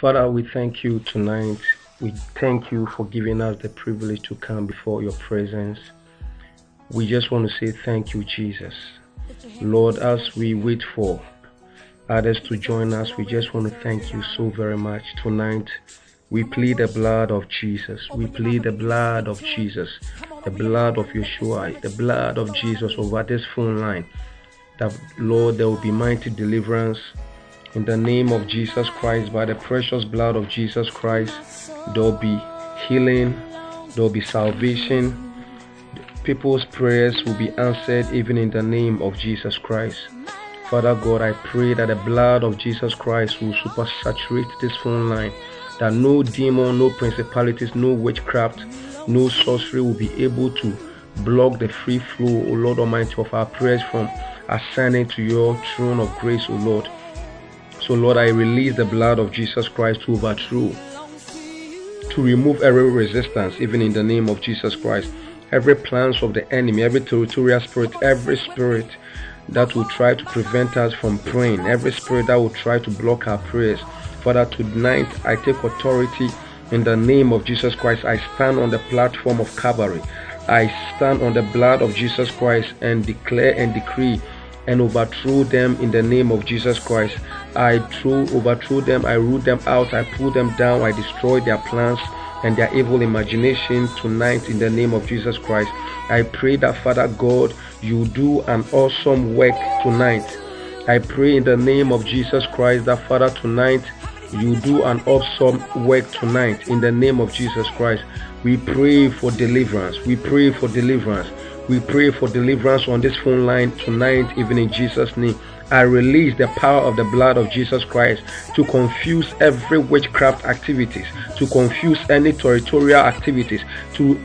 Father, we thank you tonight. We thank you for giving us the privilege to come before your presence. We just want to say thank you, Jesus. Lord, as we wait for others to join us, we just want to thank you so very much tonight. We plead the blood of Jesus. We plead the blood of Jesus, the blood of Yeshua, the blood of Jesus over this phone line. That, Lord, there will be mighty deliverance. In the name of Jesus Christ, by the precious blood of Jesus Christ, there will be healing, there will be salvation. People's prayers will be answered even in the name of Jesus Christ. Father God, I pray that the blood of Jesus Christ will supersaturate this phone line. That no demon, no principalities, no witchcraft, no sorcery will be able to block the free flow, O Lord Almighty, of our prayers from ascending to your throne of grace, O Lord. So, Lord, I release the blood of Jesus Christ to overthrow, to remove every resistance, even in the name of Jesus Christ. Every plans of the enemy, every territorial spirit, every spirit that will try to prevent us from praying, every spirit that will try to block our prayers. Father, tonight I take authority in the name of Jesus Christ. I stand on the platform of Calvary. I stand on the blood of Jesus Christ and declare and decree and overthrow them in the name of Jesus Christ. I overthrow them, I root them out, I pull them down, I destroy their plans and their evil imagination tonight in the name of Jesus Christ. I pray that, Father God, you do an awesome work tonight. I pray in the name of Jesus Christ that, Father, tonight you do an awesome work tonight in the name of Jesus Christ. We pray for deliverance. We pray for deliverance. We pray for deliverance on this phone line tonight, even in Jesus' name. I release the power of the blood of Jesus Christ to confuse every witchcraft activities, to confuse any territorial activities, to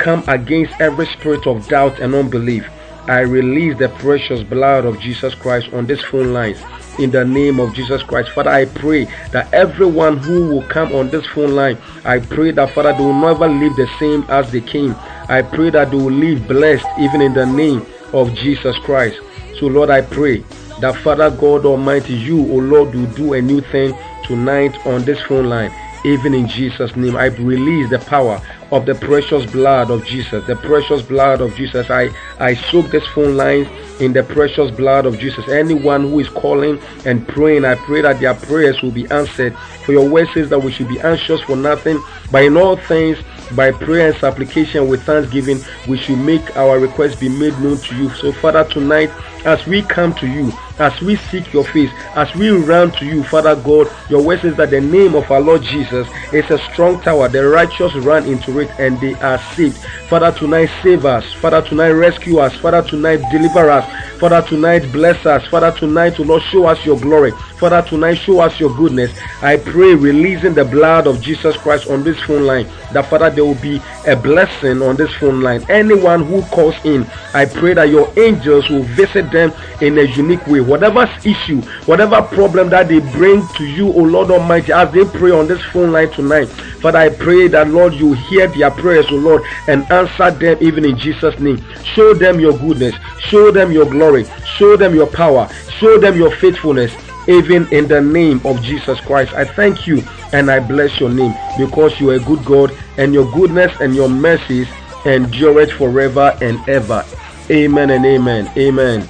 come against every spirit of doubt and unbelief. I release the precious blood of Jesus Christ on this phone line in the name of Jesus Christ. Father, I pray that everyone who will come on this phone line, I pray that, Father, they will never leave the same as they came. I pray that they will live blessed even in the name of Jesus Christ. So, Lord, I pray that, Father God Almighty, you, O Lord, will do a new thing tonight on this phone line, even in Jesus' name. I release the power of the precious blood of Jesus, the precious blood of Jesus. I soak this phone line in the precious blood of Jesus. Anyone who is calling and praying, I pray that their prayers will be answered. For your word says that we should be anxious for nothing, but in all things, by prayer and supplication with thanksgiving, we should make our requests be made known to you. So, Father, tonight, as we come to you, as we seek your face, as we run to you, Father God, your word says that the name of our Lord Jesus is a strong tower. The righteous run into it and they are saved. Father, tonight save us. Father, tonight rescue us. Father, tonight deliver us. Father, tonight bless us. Father, tonight, O Lord, show us your glory. Father, tonight show us your goodness. I pray, releasing the blood of Jesus Christ on this phone line, that, Father, there will be a blessing on this phone line. Anyone who calls in, I pray that your angels will visit them in a unique way. Whatever issue, whatever problem that they bring to you, O Lord Almighty, as they pray on this phone line tonight, Father, I pray that, Lord, you hear their prayers, O Lord, and answer them even in Jesus' name. Show them your goodness. Show them your glory. Show them your power. Show them your faithfulness, even in the name of Jesus Christ. I thank you and I bless your name, because you are a good God, and your goodness and your mercies endure it forever and ever. Amen and amen. Amen.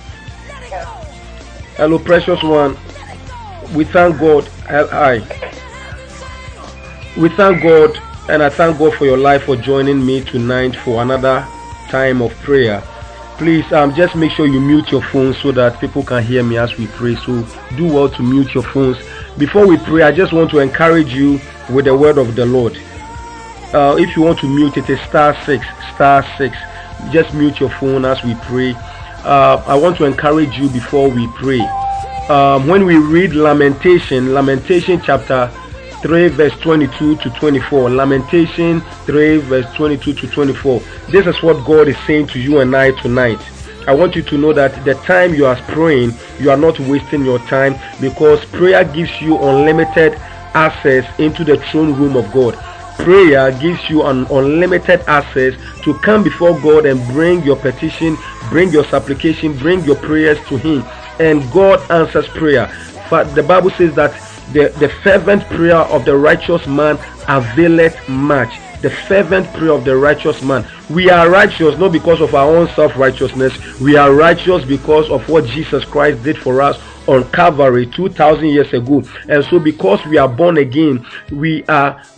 Hello, precious one. We thank God. We thank God, and I thank God for your life, for joining me tonight for another time of prayer. Please just make sure you mute your phones so that people can hear me as we pray. So do well to mute your phones. Before we pray, I just want to encourage you with the word of the Lord. If you want to mute it, it's *6, *6. Just mute your phone as we pray. I want to encourage you before we pray. When we read Lamentation chapter 3 verse 22 to 24. Lamentation 3 verse 22 to 24. This is what God is saying to you and I tonight. I want you to know that the time you are praying, you are not wasting your time, because prayer gives you unlimited access into the throne room of God. Prayer gives you an unlimited access to come before God and bring your petition, bring your supplication, bring your prayers to Him. And God answers prayer. But the Bible says that The fervent prayer of the righteous man availeth much. The fervent prayer of the righteous man. We are righteous not because of our own self-righteousness. We are righteous because of what Jesus Christ did for us on Calvary 2,000 years ago. And so because we are born again, righteousness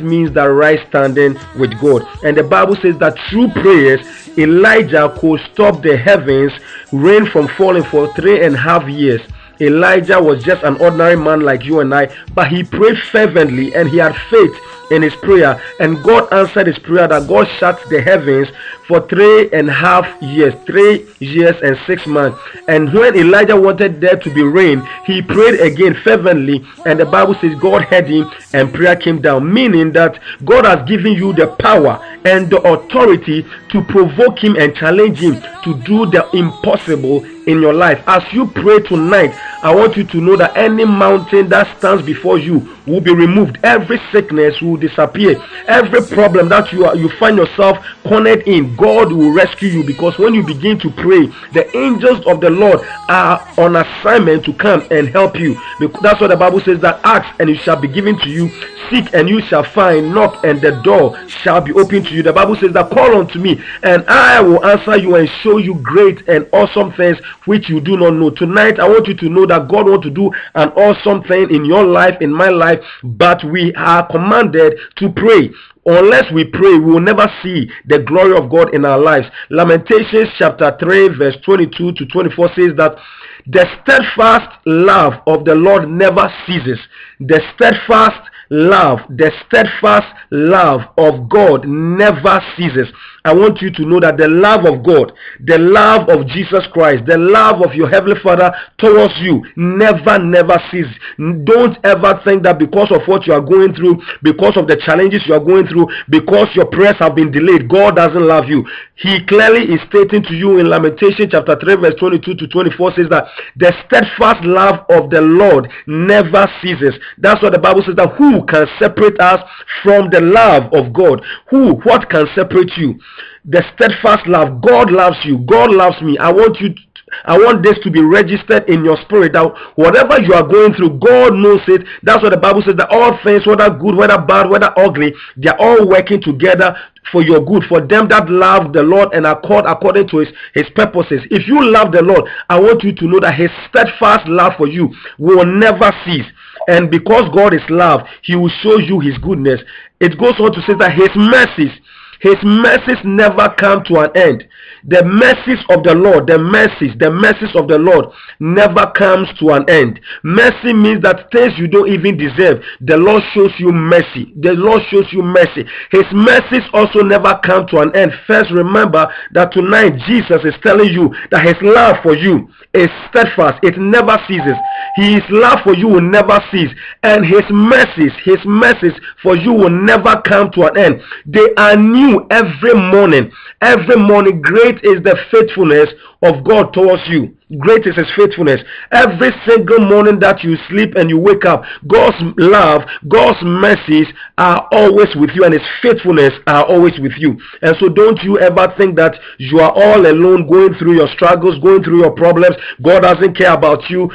means that right standing with God. And the Bible says that through prayers, Elijah could stop the heavens, rain from falling for 3.5 years. Elijah was just an ordinary man like you and I, but he prayed fervently and he had faith in his prayer, and God answered his prayer, that God shut the heavens for 3.5 years, 3 years and 6 months. And when Elijah wanted there to be rain, he prayed again fervently, and the Bible says God heard him and prayer came down, meaning that God has given you the power and the authority to provoke him and challenge him to do the impossible in your life. As you pray tonight, I want you to know that any mountain that stands before you will be removed. Every sickness will disappear. Every problem that you find yourself cornered in, God will rescue you, because when you begin to pray, the angels of the Lord are on assignment to come and help you. That's what the Bible says, that ask and it shall be given to you, seek and you shall find, knock and the door shall be opened to you. The Bible says that call unto me and I will answer you and show you great and awesome things which you do not know. Tonight I want you to know that God wants to do an awesome thing in your life, in my life, but we are commanded to pray. Unless we pray, we will never see the glory of God in our lives. Lamentations chapter 3 verse 22 to 24 says that the steadfast love of the Lord never ceases. The steadfast love, the steadfast love of God never ceases. I want you to know that the love of God, the love of Jesus Christ, the love of your Heavenly Father towards you never ceases. Don't ever think that because of what you are going through, because of the challenges you are going through, because your prayers have been delayed, God doesn't love you. He clearly is stating to you in Lamentations chapter 3 verse 22 to 24 says that the steadfast love of the Lord never ceases. That's what the Bible says, that who can separate us from the love of God? What can separate you? The steadfast love. God loves you. God loves me. I want this to be registered in your spirit, that whatever you are going through, God knows it. That's what the Bible says, that all things, whether good, whether bad, whether ugly, they are all working together for your good, for them that love the Lord and are called according to his purposes. If you love the Lord, I want you to know that his steadfast love for you will never cease. And because God is love, he will show you his goodness. It goes on to say that his mercies never come to an end. The mercies of the Lord, the mercies of the Lord never comes to an end. Mercy means that things you don't even deserve, the Lord shows you mercy. The Lord shows you mercy. His mercies also never come to an end. First, remember that tonight Jesus is telling you that his love for you is steadfast. It never ceases. His love for you will never cease. And his mercies for you will never come to an end. They are new every morning. Every morning, great is the faithfulness of God towards you. Great is his faithfulness. Every single morning that you sleep and you wake up, God's love, God's mercies are always with you, and his faithfulness are always with you. And so don't you ever think that you are all alone going through your struggles, going through your problems. God doesn't care about you.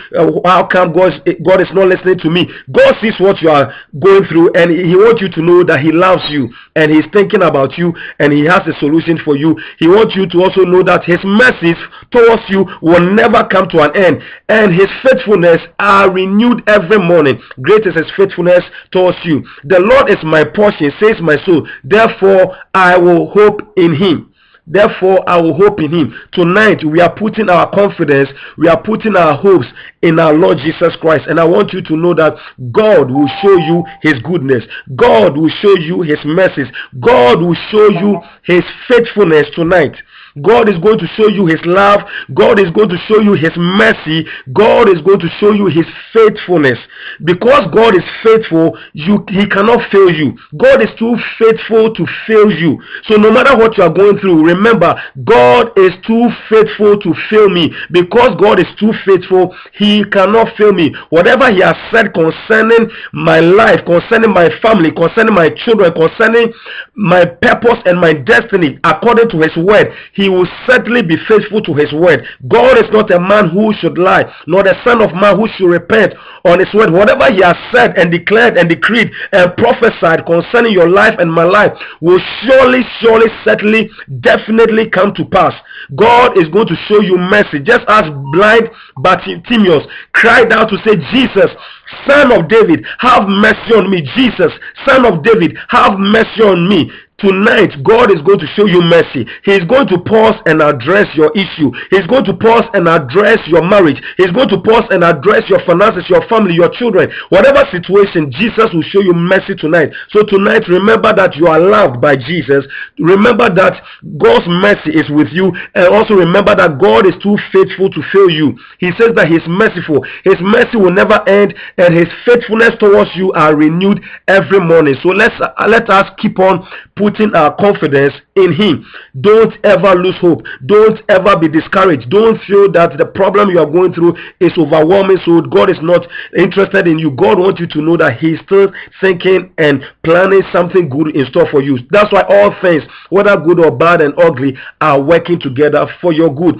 How come God is not listening to me? God sees what you are going through, and he wants you to know that he loves you, and he's thinking about you, and he has a solution for you. He wants you to also know that his mercies towards you will never come to an end, and his faithfulness are renewed every morning. Great is his faithfulness towards you. The Lord is my portion, says my soul, therefore I will hope in him. Therefore I will hope in him. Tonight we are putting our confidence, we are putting our hopes in our Lord Jesus Christ. And I want you to know that God will show you his goodness. God will show you his mercies. God will show you his faithfulness tonight. God is going to show you his love. God is going to show you his mercy. God is going to show you his faithfulness. Because God is faithful, he cannot fail you. God is too faithful to fail you. So no matter what you are going through, remember, God is too faithful to fail me. Because God is too faithful, he cannot fail me. Whatever he has said concerning my life, concerning my family, concerning my children, concerning my purpose and my destiny, according to his word, he he will certainly be faithful to his word. God is not a man who should lie, nor the son of man who should repent. On his word, whatever he has said and declared and decreed and prophesied concerning your life and my life will surely, surely, certainly, definitely come to pass. God is going to show you mercy, just as blind Bartimaeus cried out to say, Jesus, Son of David, have mercy on me. Jesus, Son of David, have mercy on me. Tonight, God is going to show you mercy. He is going to pause and address your issue. He is going to pause and address your marriage. He is going to pause and address your finances, your family, your children. Whatever situation, Jesus will show you mercy tonight. So tonight, remember that you are loved by Jesus. Remember that God's mercy is with you. And also remember that God is too faithful to fail you. He says that He is merciful. His mercy will never end, and His faithfulness towards you are renewed every morning. So let us keep on putting our confidence in Him. Don't ever lose hope. Don't ever be discouraged. Don't feel that the problem you are going through is overwhelming, so God is not interested in you. God wants you to know that He is still thinking and planning something good in store for you. That's why all things, whether good or bad and ugly, are working together for your good.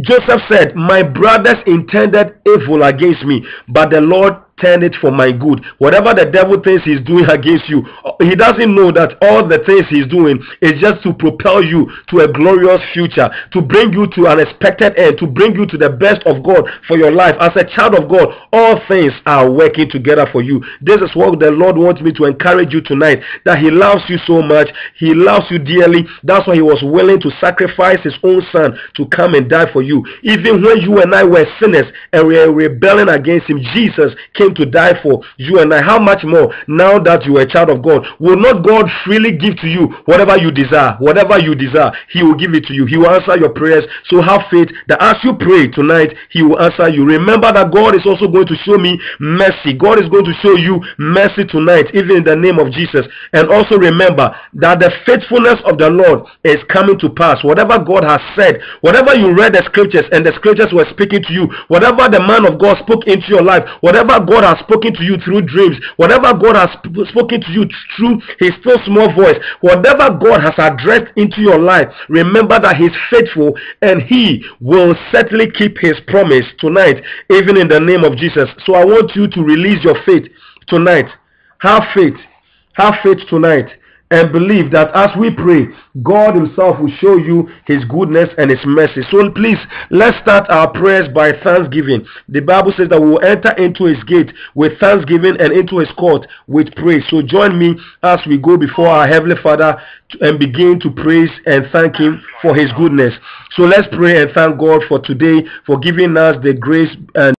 Joseph said, my brothers intended evil against me, but the Lord turned it for my good. Whatever the devil thinks he's doing against you, he doesn't know that all the things he's doing is just to propel you to a glorious future, to bring you to an expected end, to bring you to the best of God for your life. As a child of God, all things are working together for you. This is what the Lord wants me to encourage you tonight, that He loves you so much. He loves you dearly. That's why He was willing to sacrifice His own Son to come and die for you. Even when you and I were sinners and we were rebelling against Him, Jesus came to die for you and I. How much more now that you are a child of God? Will not God freely give to you whatever you desire? Whatever you desire, He will give it to you. He will answer your prayers. So have faith that as you pray tonight, He will answer you. Remember that God is also going to show me mercy. God is going to show you mercy tonight, even in the name of Jesus. And also remember that the faithfulness of the Lord is coming to pass. Whatever God has said, whatever you read the Scriptures and the Scriptures were speaking to you, whatever the man of God spoke into your life, whatever God has spoken to you through dreams, whatever God has spoken to you through His still small voice, whatever God has addressed into your life, remember that He is faithful and He will certainly keep His promise tonight, even in the name of Jesus. So I want you to release your faith tonight. Have faith. Have faith tonight. And believe that as we pray, God Himself will show you His goodness and His mercy. So please, let's start our prayers by thanksgiving. The Bible says that we will enter into His gate with thanksgiving and into His court with praise. So join me as we go before our Heavenly Father and begin to praise and thank Him for His goodness. So let's pray and thank God for today, for giving us the grace and